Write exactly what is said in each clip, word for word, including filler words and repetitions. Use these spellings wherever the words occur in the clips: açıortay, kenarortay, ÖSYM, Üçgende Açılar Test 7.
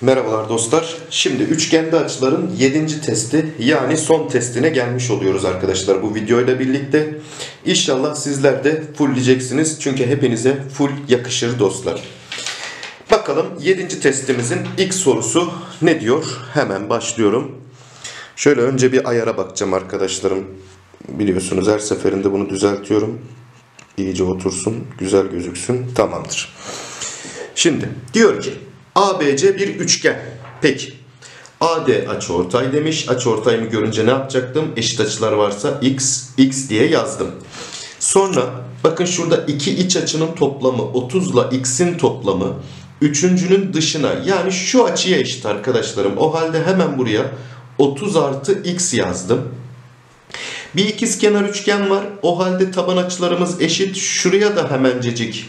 Merhabalar dostlar. Şimdi üçgende açıların yedinci testi, yani son testine gelmiş oluyoruz arkadaşlar bu videoyla birlikte. İnşallah sizler de fullleyeceksiniz. Çünkü hepinize full yakışır dostlar. Bakalım yedinci testimizin ilk sorusu ne diyor? Hemen başlıyorum. Şöyle önce bir ayara bakacağım arkadaşlarım. Biliyorsunuz her seferinde bunu düzeltiyorum. İyice otursun, güzel gözüksün. Tamamdır. Şimdi diyor ki A B C bir üçgen. Peki. A D açıortay demiş. Açıortayımı görünce ne yapacaktım? Eşit açılar varsa x, x diye yazdım. Sonra bakın şurada iki iç açının toplamı otuz ile x'in toplamı üçüncünün dışına, yani şu açıya eşit arkadaşlarım. O halde hemen buraya otuz artı x yazdım. Bir ikizkenar üçgen var. O halde taban açılarımız eşit. Şuraya da hemencecik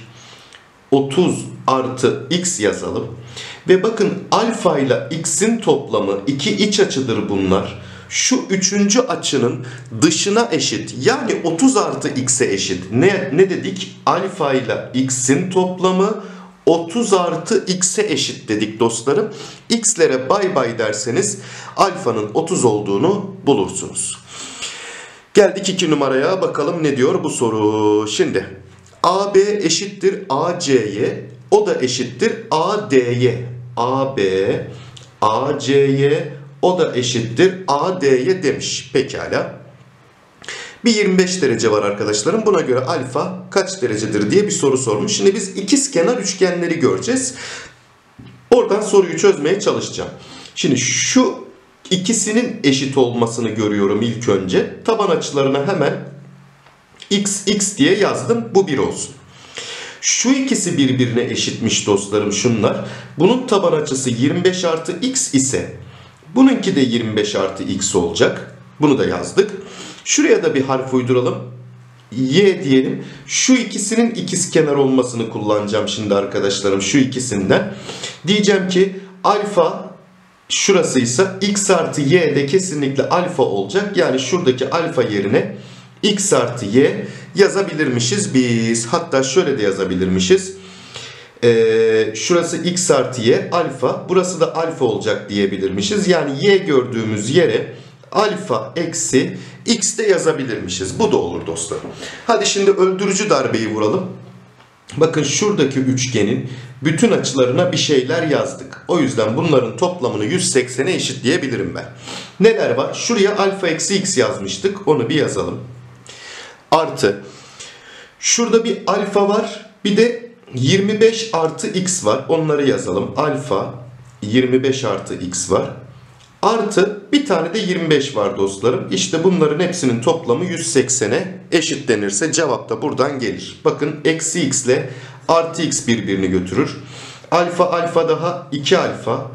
otuz artı x yazalım. Ve bakın alfa ile x'in toplamı, iki iç açıdır bunlar. Şu üçüncü açının dışına eşit. Yani otuz artı x'e eşit. Ne, ne dedik? Alfa ile x'in toplamı otuz artı x'e eşit dedik dostlarım. X'lere bay bay derseniz alfanın otuz olduğunu bulursunuz. Geldik iki numaraya, bakalım ne diyor bu soru. Şimdi A B eşittir A C'ye, o da eşittir A D'ye. A B, A C'ye, o da eşittir A D'ye demiş. Pekala. Bir yirmi beş derece var arkadaşlarım. Buna göre alfa kaç derecedir diye bir soru sormuş. Şimdi biz ikizkenar üçgenleri göreceğiz. Oradan soruyu çözmeye çalışacağım. Şimdi şu ikisinin eşit olmasını görüyorum ilk önce. Taban açılarına hemen x, x diye yazdım. Bu bir olsun. Şu ikisi birbirine eşitmiş dostlarım şunlar. Bunun taban açısı yirmi beş artı x ise bununki de yirmi beş artı x olacak. Bunu da yazdık. Şuraya da bir harf uyduralım. Y diyelim. Şu ikisinin ikizkenar olmasını kullanacağım şimdi arkadaşlarım. Şu ikisinden. Diyeceğim ki alfa şurasıysa x artı y de kesinlikle alfa olacak. Yani şuradaki alfa yerine x artı y yazabilirmişiz biz. Hatta şöyle de yazabilirmişiz. Ee, şurası x artı y alfa. Burası da alfa olacak diyebilirmişiz. Yani y gördüğümüz yere alfa eksi x de yazabilirmişiz. Bu da olur dostlar. Hadi şimdi öldürücü darbeyi vuralım. Bakın şuradaki üçgenin bütün açılarına bir şeyler yazdık. O yüzden bunların toplamını yüz seksene eşitleyebilirim ben. Neler var? Şuraya alfa eksi x yazmıştık. Onu bir yazalım. Artı. Şurada bir alfa var. Bir de yirmi beş artı x var. Onları yazalım. Alfa yirmi beş artı x var. Artı bir tane de yirmi beş var dostlarım. İşte bunların hepsinin toplamı yüz seksene eşitlenirse cevap da buradan gelir. Bakın eksi x ile artı x birbirini götürür. Alfa alfa daha iki alfa.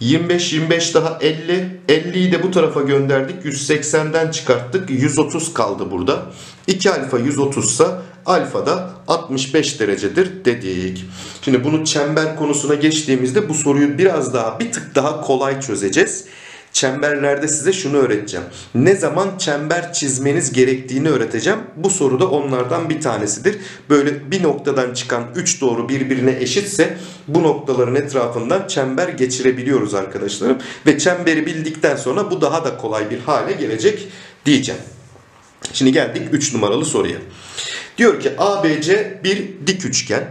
yirmi beş yirmi beş daha elli. elliyi de bu tarafa gönderdik. yüz seksenden çıkarttık. yüz otuz kaldı burada. iki alfa yüz otuz ise alfa da altmış beş derecedir dedik. Şimdi bunu çember konusuna geçtiğimizde bu soruyu biraz daha bir tık daha kolay çözeceğiz. Çemberlerde size şunu öğreteceğim. Ne zaman çember çizmeniz gerektiğini öğreteceğim. Bu soru da onlardan bir tanesidir. Böyle bir noktadan çıkan üç doğru birbirine eşitse bu noktaların etrafından çember geçirebiliyoruz arkadaşlarım. Ve çemberi bildikten sonra bu daha da kolay bir hale gelecek diyeceğim. Şimdi geldik üç numaralı soruya. Diyor ki A B C bir dik üçgen.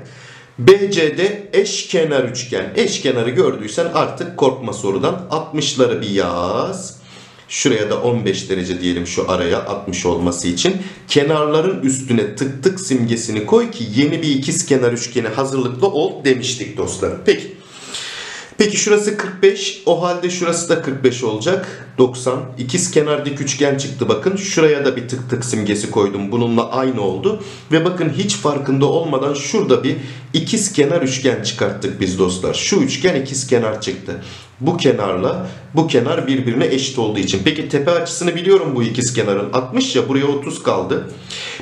B C'de eşkenar üçgen. Eşkenarı gördüysen artık korkma sorudan. altmışları bir yaz. Şuraya da on beş derece diyelim şu araya altmış olması için. Kenarların üstüne tık tık simgesini koy ki yeni bir ikizkenar üçgeni hazırlıklı ol demiştik dostlarım. Peki. Peki şurası kırk beş. O halde şurası da kırk beş olacak. doksan. İkizkenar dik üçgen çıktı bakın. Şuraya da bir tık tık simgesi koydum. Bununla aynı oldu. Ve bakın hiç farkında olmadan şurada bir ikizkenar üçgen çıkarttık biz dostlar. Şu üçgen ikizkenar çıktı. Bu kenarla bu kenar birbirine eşit olduğu için. Peki tepe açısını biliyorum bu ikizkenarın. altmış ya, buraya otuz kaldı.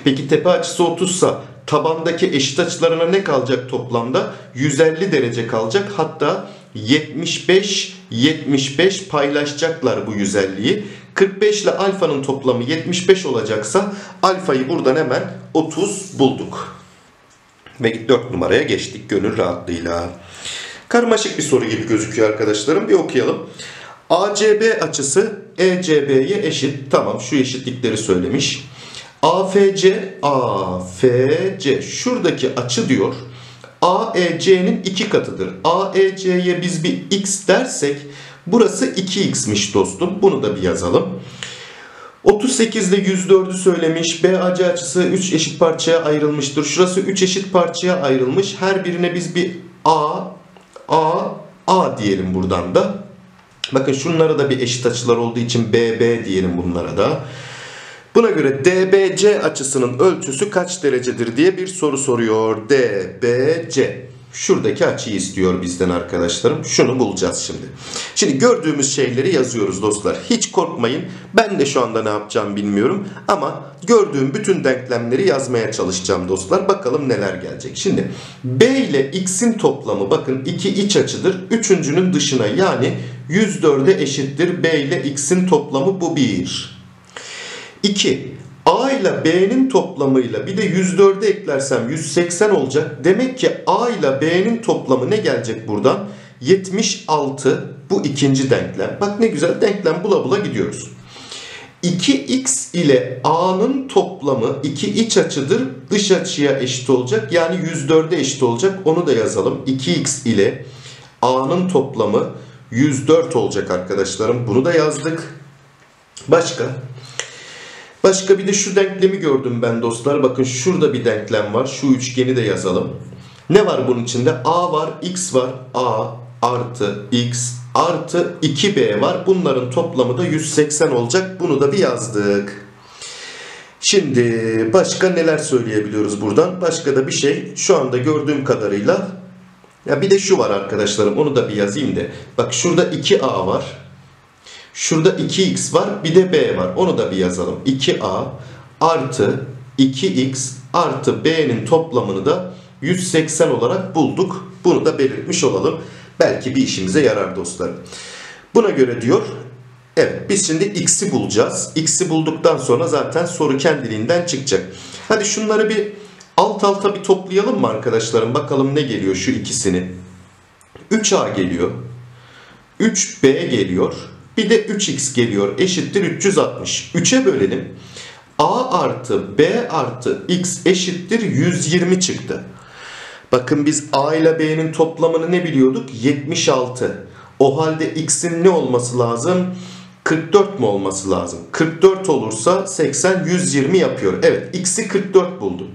Peki tepe açısı otuzsa tabandaki eşit açılarına ne kalacak toplamda? yüz elli derece kalacak. Hatta yetmiş beş yetmiş beş paylaşacaklar bu yüz elliyi. kırk beş ile alfanın toplamı yetmiş beş olacaksa alfayı buradan hemen otuz bulduk. Ve dört numaraya geçtik gönül rahatlığıyla. Karmaşık bir soru gibi gözüküyor arkadaşlarım. Bir okuyalım. A C B açısı E C B'ye eşit. Tamam, şu eşitlikleri söylemiş. A F C, A F C şuradaki açı diyor. A E C'nin iki katıdır. A E C'ye biz bir x dersek burası iki x'miş dostum. Bunu da bir yazalım. otuz sekizde yüz dördü söylemiş. B A C açısı üç eşit parçaya ayrılmıştır. Şurası üç eşit parçaya ayrılmış. Her birine biz bir A, A, A diyelim buradan da. Bakın şunlara da bir eşit açılar olduğu için B B diyelim bunlara da. Buna göre D B C açısının ölçüsü kaç derecedir diye bir soru soruyor. D B C. Şuradaki açıyı istiyor bizden arkadaşlarım. Şunu bulacağız şimdi. Şimdi gördüğümüz şeyleri yazıyoruz dostlar. Hiç korkmayın. Ben de şu anda ne yapacağım bilmiyorum. Ama gördüğüm bütün denklemleri yazmaya çalışacağım dostlar. Bakalım neler gelecek. Şimdi B ile X'in toplamı bakın iki iç açıdır. Üçüncünün dışına yani yüz dörde eşittir. B ile X'in toplamı bu bir. iki. A ile B'nin toplamıyla bir de yüz dörde eklersem yüz seksen olacak. Demek ki A ile B'nin toplamı ne gelecek buradan? yetmiş altı. Bu ikinci denklem. Bak ne güzel denklem bula bula gidiyoruz. iki x ile A'nın toplamı iki iç açıdır. Dış açıya eşit olacak. Yani yüz dörde eşit olacak. Onu da yazalım. iki x ile A'nın toplamı yüz dört olacak arkadaşlarım. Bunu da yazdık. Başka? Başka bir de şu denklemi gördüm ben dostlar. Bakın şurada bir denklem var. Şu üçgeni de yazalım. Ne var bunun içinde? A var, X var. A artı X artı iki B var. Bunların toplamı da yüz seksen olacak. Bunu da bir yazdık. Şimdi başka neler söyleyebiliyoruz buradan? Başka da bir şey şu anda gördüğüm kadarıyla. Ya bir de şu var arkadaşlarım. Onu da bir yazayım da. Bak şurada iki A var. Şurada iki x var. Bir de b var. Onu da bir yazalım. iki a artı iki x artı b'nin toplamını da yüz seksen olarak bulduk. Bunu da belirtmiş olalım. Belki bir işimize yarar dostlar. Buna göre diyor. Evet, biz şimdi x'i bulacağız. X'i bulduktan sonra zaten soru kendiliğinden çıkacak. Hadi şunları bir alt alta bir toplayalım mı arkadaşlarım? Bakalım ne geliyor şu ikisini. üç a geliyor. üç b geliyor. Bir de üç x geliyor. Eşittir üç yüz altmış. üçe bölelim. A artı B artı X eşittir yüz yirmi çıktı. Bakın biz A ile B'nin toplamını ne biliyorduk? yetmiş altı. O halde X'in ne olması lazım? kırk dört mü olması lazım? kırk dört olursa seksen yüz yirmi yapıyor. Evet, X'i kırk dört buldum.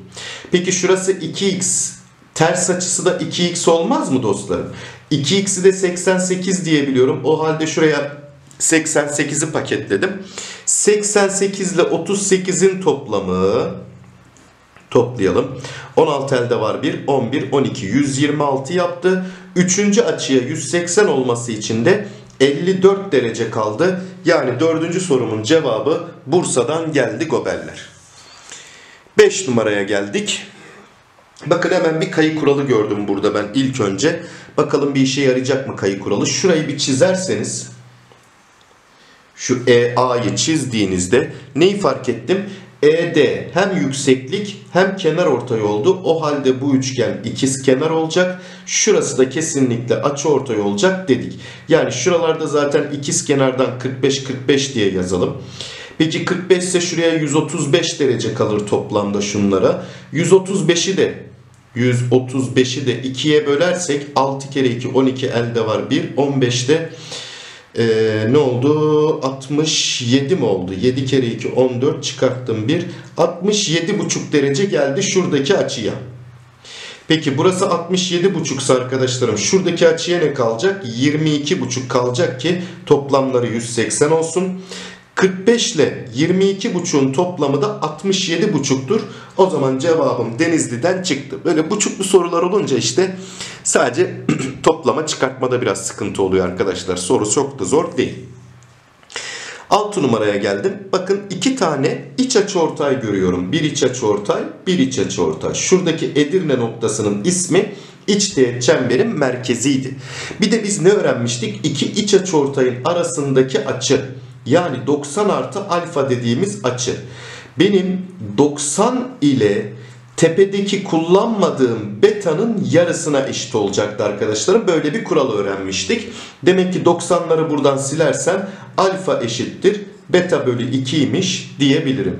Peki şurası iki x. Ters açısı da iki x olmaz mı dostlarım? iki x'i de seksen sekiz diyebiliyorum. O halde şuraya seksen sekizi paketledim. seksen sekiz ile otuz sekizin toplamı toplayalım. on altı elde var bir, on bir, on iki, yüz yirmi altı yaptı. üçüncü açıya yüz seksen olması için de elli dört derece kaldı. Yani dördüncü sorumun cevabı Bursa'dan geldi goberler. beş numaraya geldik. Bakın hemen bir kayı kuralı gördüm burada ben ilk önce. Bakalım bir işe yarayacak mı kayı kuralı? Şurayı bir çizerseniz şu E A'yı çizdiğinizde neyi fark ettim? E D hem yükseklik hem kenar ortay oldu. O halde bu üçgen ikizkenar olacak. Şurası da kesinlikle açıortay olacak dedik. Yani şuralarda zaten ikizkenardan kırk beş kırk beş diye yazalım. Peki kırk beş ise şuraya yüz otuz beş derece kalır toplamda şunlara. yüz otuz beşi de yüz otuz beşi de ikiye bölersek altı kere iki on iki elde var bir, on beşte Ee, ne oldu? altmış yedi mi oldu? yedi kere iki on dört çıkarttım bir. altmış yedi buçuk derece geldi şuradaki açıya. Peki burası altmış yedi buçuksa arkadaşlarım şuradaki açıya ne kalacak? yirmi iki buçuk kalacak ki toplamları yüz seksen olsun. kırk beş ile yirmi iki buçuğun toplamı da altmış yedi buçuktur. O zaman cevabım Denizli'den çıktı. Böyle buçuklu sorular olunca işte sadece toplama çıkartmada biraz sıkıntı oluyor arkadaşlar. Soru çok da zor değil. altı numaraya geldim. Bakın iki tane iç açıortay görüyorum. Bir iç açıortay, bir iç açıortay. Şuradaki Edirne noktasının ismi iç teğet çemberin merkeziydi. Bir de biz ne öğrenmiştik? İki iç açıortayın arasındaki açı. Yani doksan artı alfa dediğimiz açı. Benim doksan ile tepedeki kullanmadığım beta'nın yarısına eşit olacaktı arkadaşlarım. Böyle bir kural öğrenmiştik. Demek ki doksanları buradan silersen alfa eşittir beta bölü ikiymiş diyebilirim.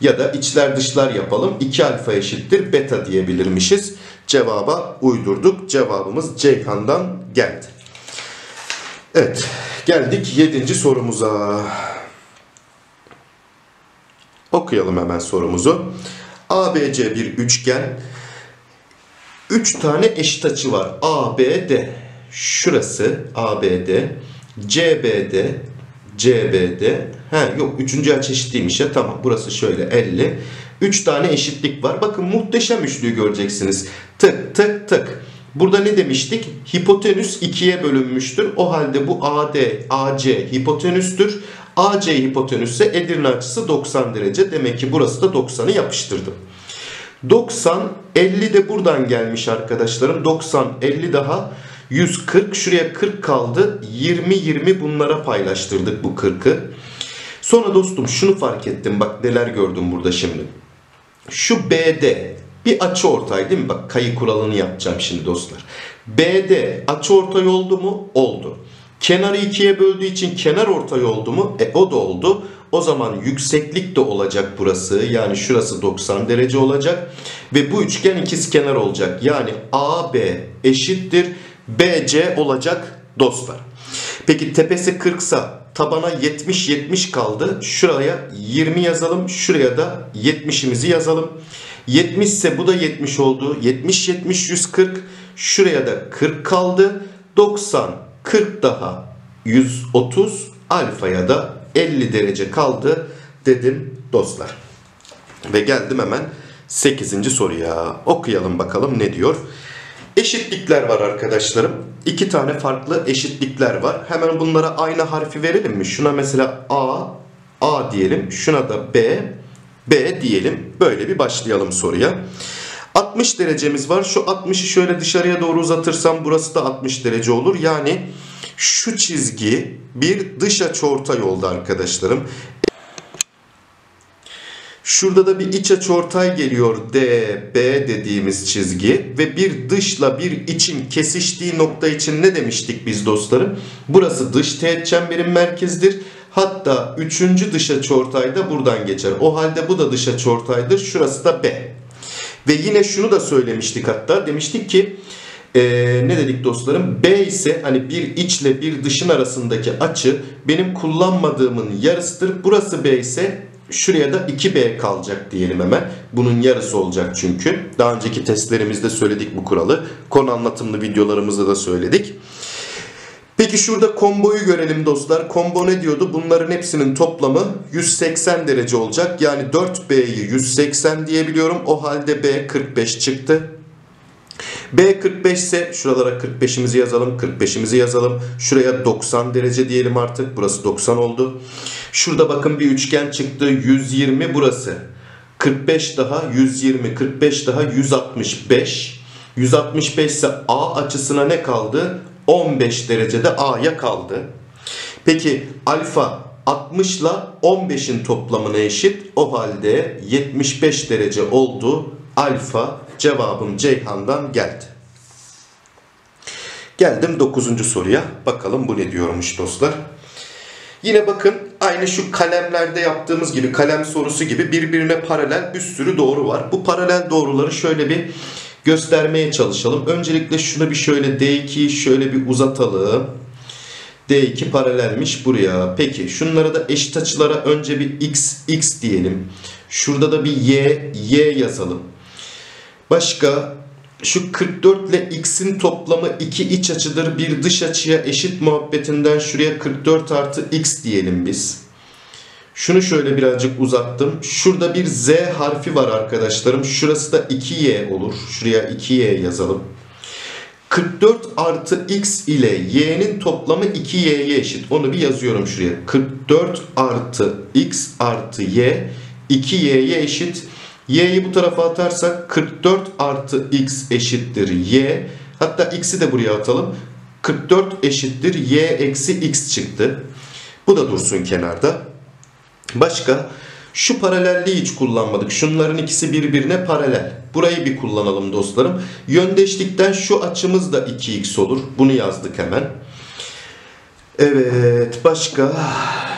Ya da içler dışlar yapalım. iki alfa eşittir beta diyebilirmişiz. Cevaba uydurduk. Cevabımız Ceyhan'dan geldi. Evet, geldik yedinci sorumuza. Okuyalım hemen sorumuzu. A B C bir üçgen. üç tane eşit açı var. A B D. Şurası A B D. C B D. C B D. He yok, üçüncü açı eşitliymiş ya, tamam, burası şöyle elli. üç tane eşitlik var. Bakın muhteşem üçlüyü göreceksiniz. Tık tık tık. Burada ne demiştik? Hipotenüs ikiye bölünmüştür. O halde bu A D, A C hipotenüstür. A C hipotenüsse Edirne açısı doksan derece. Demek ki burası da doksanı yapıştırdım. doksan, elli de buradan gelmiş arkadaşlarım. doksan, elli daha yüz kırk. Şuraya kırk kaldı. yirmi yirmi bunlara paylaştırdık bu kırkı. Sonra dostum şunu fark ettim. Bak neler gördüm burada şimdi. Şu B D bir açıortay değil mi? Bak kayı kuralını yapacağım şimdi dostlar. B D açıortay oldu mu? Oldu. Kenarı ikiye böldüğü için kenar ortay oldu mu? E o da oldu. O zaman yükseklik de olacak burası. Yani şurası doksan derece olacak. Ve bu üçgen ikizkenar olacak. Yani A B eşittir B C olacak dostlar. Peki tepesi kırksa tabana yetmiş yetmiş kaldı. Şuraya yirmi yazalım. Şuraya da yetmişimizi yazalım. yetmiş ise bu da yetmiş oldu. yetmiş yetmiş yüz kırk. Şuraya da kırk kaldı. doksan. kırk daha yüz otuz, alfaya da elli derece kaldı dedim dostlar. Ve geldim hemen sekizinci soruya. Okuyalım bakalım ne diyor. Eşitlikler var arkadaşlarım. iki tane farklı eşitlikler var. Hemen bunlara aynı harfi verelim mi? Şuna mesela A, A diyelim. Şuna da B, B diyelim. Böyle bir başlayalım soruya. altmış derecemiz var. Şu altmışı şöyle dışarıya doğru uzatırsam burası da altmış derece olur. Yani şu çizgi bir dış açıortay oldu arkadaşlarım. Şurada da bir iç açıortay geliyor. D B dediğimiz çizgi ve bir dışla bir için kesiştiği nokta için ne demiştik biz dostlarım? Burası dış teğet çemberin merkezidir. Hatta üçüncü dış açıortay da buradan geçer. O halde bu da dış açıortaydır. Şurası da B. Ve yine şunu da söylemiştik hatta. Demiştik ki ee, ne dedik dostlarım? B ise hani bir içle bir dışın arasındaki açı benim kullanmadığımın yarısıdır. Burası B ise şuraya da iki B kalacak diyelim hemen. Bunun yarısı olacak çünkü. Daha önceki testlerimizde söyledik bu kuralı. Konu anlatımlı videolarımızda da söyledik. Peki şurada komboyu görelim dostlar. Kombo ne diyordu? Bunların hepsinin toplamı yüz seksen derece olacak. Yani dört B'yi yüz seksen diyebiliyorum. O halde B kırk beş çıktı. B kırk beş ise şuralara kırk beşimizi yazalım. kırk beşimizi yazalım. Şuraya doksan derece diyelim artık. Burası doksan oldu. Şurada bakın bir üçgen çıktı. yüz yirmi burası. kırk beş daha yüz yirmi. kırk beş daha yüz altmış beş. yüz altmış beş ise A açısına ne kaldı? on beş derecede A'ya kaldı. Peki alfa altmış ile on beşin toplamına eşit. O halde yetmiş beş derece oldu. Alfa, cevabım Ceyhan'dan geldi. Geldim dokuzuncu soruya. Bakalım bu ne diyormuş dostlar. Yine bakın aynı şu kalemlerde yaptığımız gibi, kalem sorusu gibi birbirine paralel bir sürü doğru var. Bu paralel doğruları şöyle bir göstermeye çalışalım. Öncelikle şunu bir şöyle D iki'yi şöyle bir uzatalım. D iki paralelmiş buraya. Peki şunlara da eşit açılara önce bir X, X diyelim. Şurada da bir Y, Y yazalım. Başka şu kırk dört ile X'in toplamı iki iç açıdır. Bir dış açıya eşit muhabbetinden şuraya kırk dört artı X diyelim biz. Şunu şöyle birazcık uzattım. Şurada bir Z harfi var arkadaşlarım. Şurası da iki Y olur. Şuraya iki Y yazalım. kırk dört artı X ile Y'nin toplamı iki Y'ye eşit. Onu bir yazıyorum şuraya. kırk dört artı X artı Y iki Y'ye eşit. Y'yi bu tarafa atarsak kırk dört artı X eşittir Y. Hatta X'i de buraya atalım. kırk dört eşittir Y eksi X çıktı. Bu da dursun kenarda. Başka Şu paralelliği hiç kullanmadık. Şunların ikisi birbirine paralel. Burayı bir kullanalım dostlarım. Yöndeşlikten şu açımız da iki x olur. Bunu yazdık hemen. Evet, başka.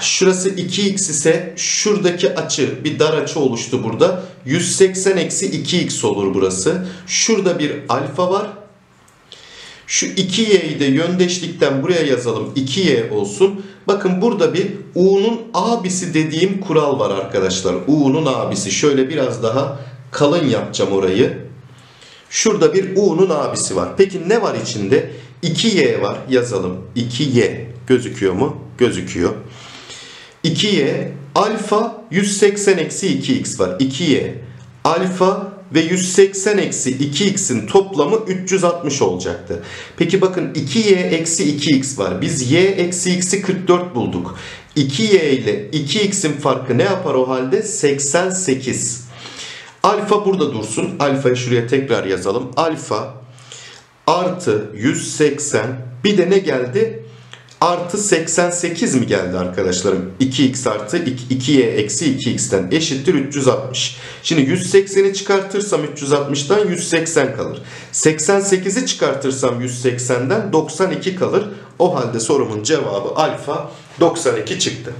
Şurası iki x ise şuradaki açı, bir dar açı oluştu burada. yüz seksen eksi iki x olur burası. Şurada bir alfa var. Şu iki y'yi de yöndeşlikten buraya yazalım. iki y olsun. Bakın burada bir u'nun abisi dediğim kural var arkadaşlar. U'nun abisi. Şöyle biraz daha kalın yapacağım orayı. Şurada bir u'nun abisi var. Peki ne var içinde? iki y var. Yazalım. iki y. Gözüküyor mu? Gözüküyor. iki y alfa yüz seksen eksi iki x var. iki y alfa ve yüz seksen eksi iki x'in toplamı üç yüz altmış olacaktı. Peki bakın iki y eksi iki x var. Biz y eksi x'i kırk dört bulduk. iki y ile iki x'in farkı ne yapar o halde? seksen sekiz. Alfa burada dursun. Alfayı şuraya tekrar yazalım. Alfa artı yüz seksen. Bir de ne geldi? Artı seksen sekiz mi geldi arkadaşlarım? iki x artı iki y eksi iki x'ten eşittir üç yüz altmış. Şimdi yüz sekseni çıkartırsam üç yüz altmıştan yüz seksen kalır. seksen sekizi çıkartırsam yüz seksenden doksan iki kalır. O halde sorumun cevabı alfa doksan iki çıktı.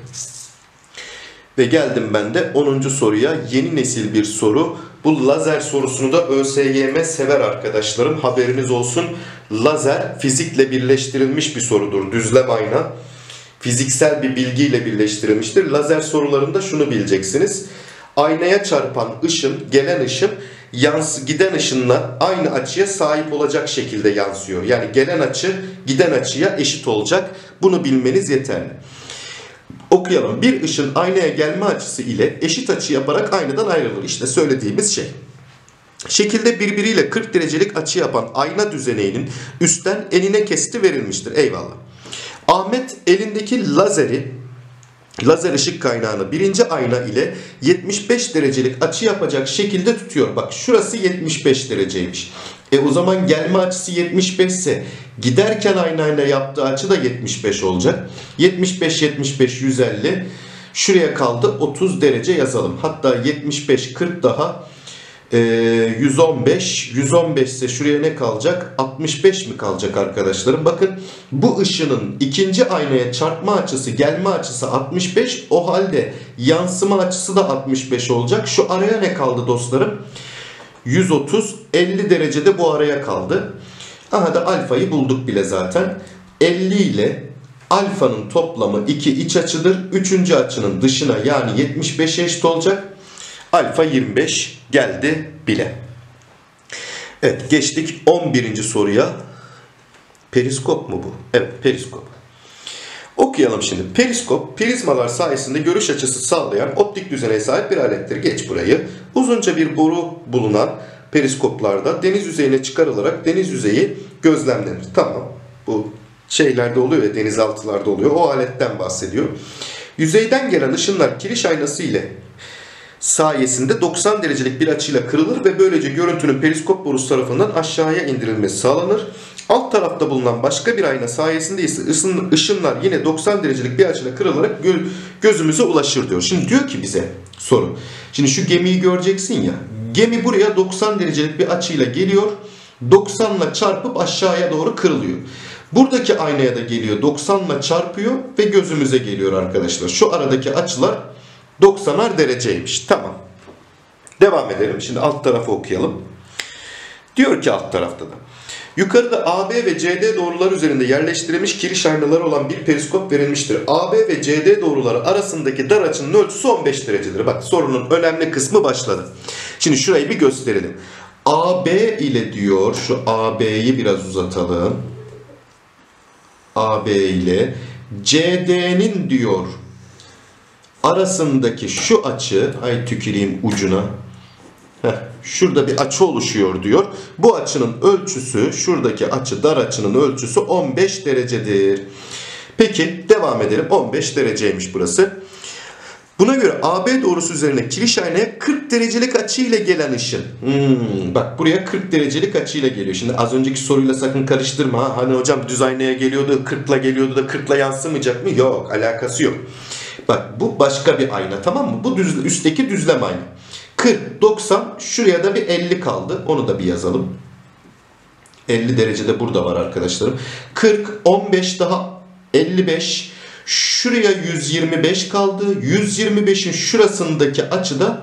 Ve geldim ben de onuncu soruya. Yeni nesil bir soru. Bu lazer sorusunu da ÖSYM sever arkadaşlarım. Haberiniz olsun. Lazer fizikle birleştirilmiş bir sorudur. Düzlem ayna fiziksel bir bilgiyle birleştirilmiştir. Lazer sorularında şunu bileceksiniz. Aynaya çarpan ışın, gelen ışın yansı, giden ışınla aynı açıya sahip olacak şekilde yansıyor. Yani gelen açı giden açıya eşit olacak. Bunu bilmeniz yeterli. Okuyalım. Bir ışın aynaya gelme açısı ile eşit açı yaparak aynadan ayrılır. İşte söylediğimiz şey. Şekilde birbiriyle kırk derecelik açı yapan ayna düzeneğinin üstten enine kesiti verilmiştir. Eyvallah. Ahmet elindeki lazeri, lazer ışık kaynağını birinci ayna ile yetmiş beş derecelik açı yapacak şekilde tutuyor. Bak şurası yetmiş beş dereceymiş. E o zaman gelme açısı yetmiş beş ise giderken aynayla yaptığı açı da yetmiş beş olacak. yetmiş beş, yetmiş beş, yüz elli. Şuraya kaldı otuz derece yazalım. Hatta yetmiş beş, kırk daha. yüz on beş, yüz on beş ise şuraya ne kalacak? altmış beş mi kalacak arkadaşlarım? Bakın bu ışının ikinci aynaya çarpma açısı, gelme açısı altmış beş. O halde yansıma açısı da altmış beş olacak. Şu araya ne kaldı dostlarım? yüz otuz, elli derecede bu araya kaldı. Aha da alfayı bulduk bile zaten. elli ile alfanın toplamı iki iç açıdır. üçüncü açının dışına yani yetmiş beşe eşit olacak. Alfa yirmi beş geldi bile. Evet, geçtik on birinci soruya. Periskop mu bu? Evet, periskop. Okuyalım şimdi. Periskop, prizmalar sayesinde görüş açısı sağlayan optik düzeneye sahip bir alettir. Geç burayı. Uzunca bir boru bulunan periskoplarda deniz yüzeyine çıkarılarak deniz yüzeyi gözlemlenir. Tamam. Bu şeylerde oluyor ya, denizaltılarda oluyor. O aletten bahsediyor. Yüzeyden gelen ışınlar kiriş aynası ile sayesinde doksan derecelik bir açıyla kırılır ve böylece görüntünün periskop borusu tarafından aşağıya indirilmesi sağlanır. Alt tarafta bulunan başka bir ayna sayesinde ise ışınlar yine doksan derecelik bir açıyla kırılarak gözümüze ulaşır diyor. Şimdi diyor ki bize soru. Şimdi şu gemiyi göreceksin ya. Gemi buraya doksan derecelik bir açıyla geliyor. doksanla çarpıp aşağıya doğru kırılıyor. Buradaki aynaya da geliyor. doksanla çarpıyor ve gözümüze geliyor arkadaşlar. Şu aradaki açılar doksanar dereceymiş. Tamam. Devam edelim. Şimdi alt tarafı okuyalım. Diyor ki alt tarafta da. Yukarıda A B ve C D doğrular üzerinde yerleştirilmiş kiriş aynaları olan bir periskop verilmiştir. A B ve C D doğruları arasındaki dar açının ölçüsü on beş derecedir. Bak sorunun önemli kısmı başladı. Şimdi şurayı bir gösterelim. A B ile diyor. Şu A B'yi biraz uzatalım. A B ile C D'nin diyor arasındaki şu açı, ay tüküreyim ucuna. Heh, şurada bir açı oluşuyor diyor. Bu açının ölçüsü, şuradaki açı, dar açının ölçüsü on beş derecedir. Peki devam edelim. on beş dereceymiş burası. Buna göre A B doğrusu üzerine kiriş aynaya kırk derecelik açıyla gelen ışın. Hmm, bak buraya kırk derecelik açıyla geliyor. Şimdi az önceki soruyla sakın karıştırma. Ha. Hani hocam düz aynaya geliyordu, kırkla geliyordu da kırkla yansımayacak mı? Yok, alakası yok. Bak bu başka bir ayna, tamam mı? Bu düz, üstteki düzlem ayna. kırk, doksan, şuraya da bir elli kaldı. Onu da bir yazalım. elli derecede burada var arkadaşlarım. kırk, on beş daha elli beş. Şuraya yüz yirmi beş kaldı. yüz yirmi beşin şurasındaki açı da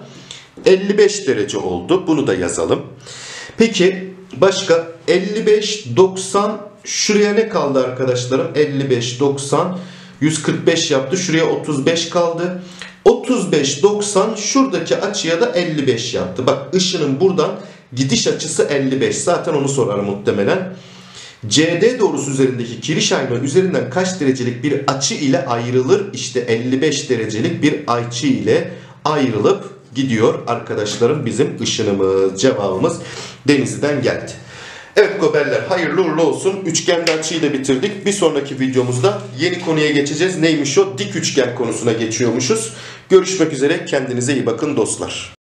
elli beş derece oldu. Bunu da yazalım. Peki başka elli beş, doksan, şuraya ne kaldı arkadaşlarım? elli beş, doksan, yüz kırk beş yaptı. Şuraya otuz beş kaldı. otuz beş, doksan, şuradaki açıya da elli beş yaptı. Bak ışının buradan gidiş açısı elli beş. Zaten onu sorar muhtemelen. C D doğrusu üzerindeki kiriş ayna üzerinden kaç derecelik bir açı ile ayrılır? İşte elli beş derecelik bir açı ile ayrılıp gidiyor arkadaşlarım bizim ışınımız. Cevabımız Denizli'den geldi. Evet goberler, hayırlı uğurlu olsun. Üçgende açıyı da bitirdik. Bir sonraki videomuzda yeni konuya geçeceğiz. Neymiş o? Dik üçgen konusuna geçiyormuşuz. Görüşmek üzere. Kendinize iyi bakın dostlar.